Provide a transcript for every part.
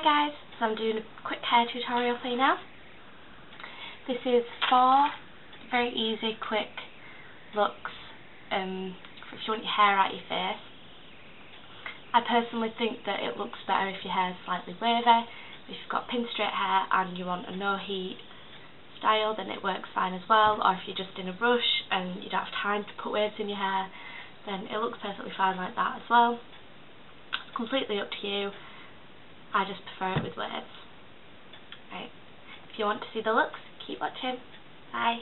Hi guys, so I'm doing a quick hair tutorial for you now. This is 4 very easy, quick looks if you want your hair out of your face. I personally think that it looks better if your hair is slightly wavy. If you've got pin straight hair and you want a no heat style, then it works fine as well. Or if you're just in a rush and you don't have time to put waves in your hair, then it looks perfectly fine like that as well. It's completely up to you. I just prefer it with waves. Right. If you want to see the looks, keep watching. Bye.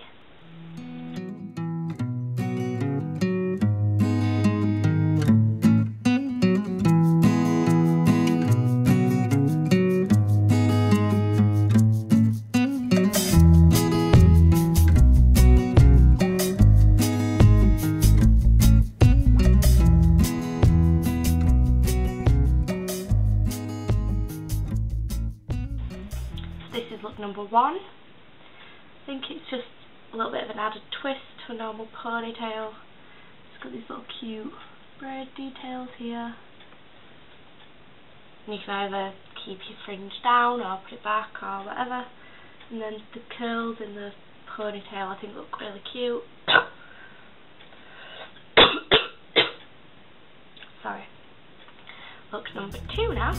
This is look number 1. I think it's just a little bit of an added twist to a normal ponytail. It's got these little cute braid details here. And you can either keep your fringe down or put it back or whatever. And then the curls in the ponytail I think look really cute. Sorry. Look number 2 now.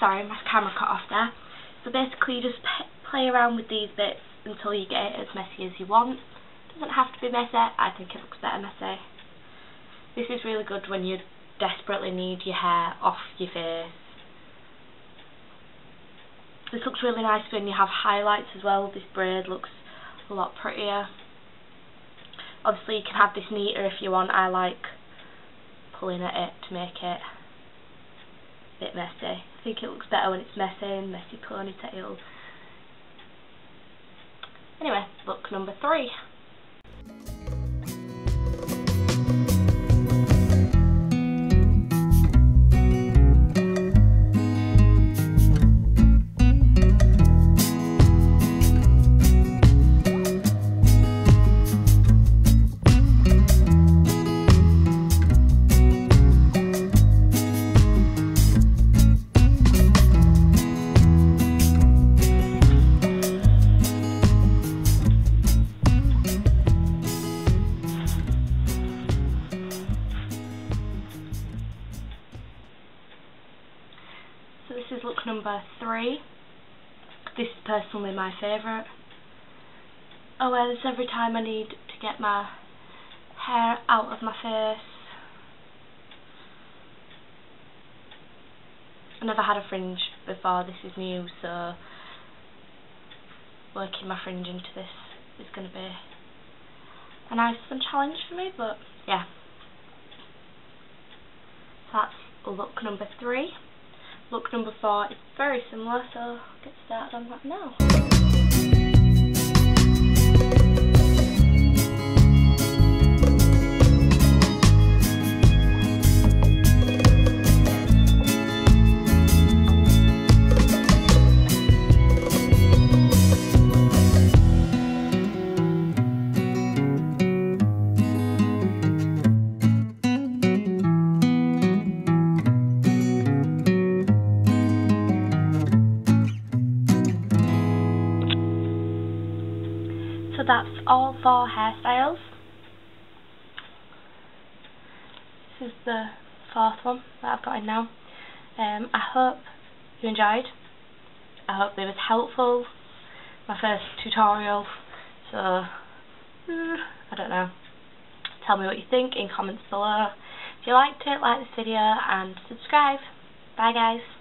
Sorry, my camera cut off there. So basically you just play around with these bits until you get it as messy as you want. It doesn't have to be messy, I think it looks better messy. This is really good when you desperately need your hair off your face. This looks really nice when you have highlights as well. This braid looks a lot prettier. Obviously you can have this neater if you want. I like pulling at it to make it a bit messy. I think it looks better when it's messy and messy ponytail. Anyway, look number 3. So this is look number 3. This is personally my favourite. I wear this every time I need to get my hair out of my face. I never had a fringe before, this is new, so working my fringe into this is going to be a nice fun challenge for me, but yeah. So that's look number 3. Look number 4 is very similar, so I'll get started on that now. So that's all 4 hairstyles. This is the 4th one that I've got in now. I hope you enjoyed. I hope it was helpful. My first tutorial, so I don't know. Tell me what you think in comments below. If you liked it, like this video and subscribe. Bye guys.